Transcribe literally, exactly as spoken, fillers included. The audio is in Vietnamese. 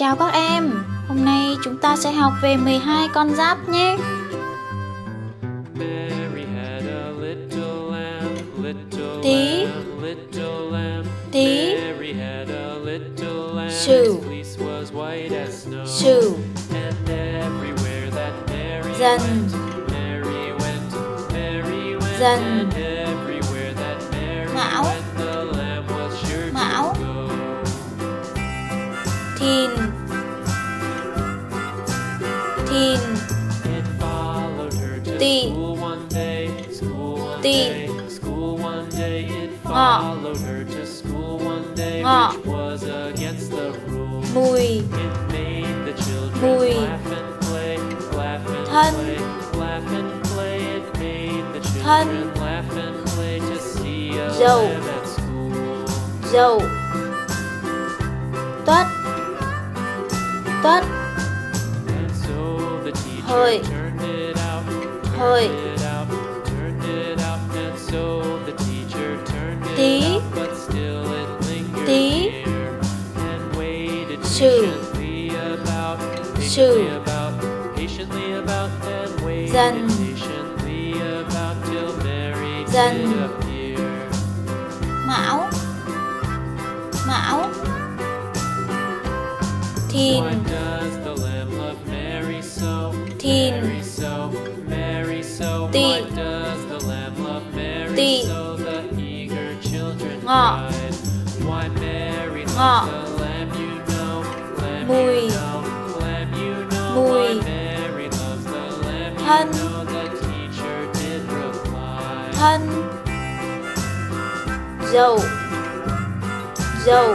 Chào các em, hôm nay chúng ta sẽ học về mười hai con giáp nhé. Tý, Tý, Sửu, Sửu, Dần, Dần, Mão, Mão, Thìn, Thìn, Tỵ, Tỵ, Ngọ, Ngọ, Mùi, Mùi, Thân, Thân, Dậu, Dậu, Tuất, Tuất, Hợi, Hợi, Tý, Tý, Sửu, Sửu, Dần, Dần, Mão, Mão, Thìn, Thìn, Tỵ, Tỵ, Ngọ, Ngọ, Mùi, Mùi, Thân, Thân, Dậu, Dậu,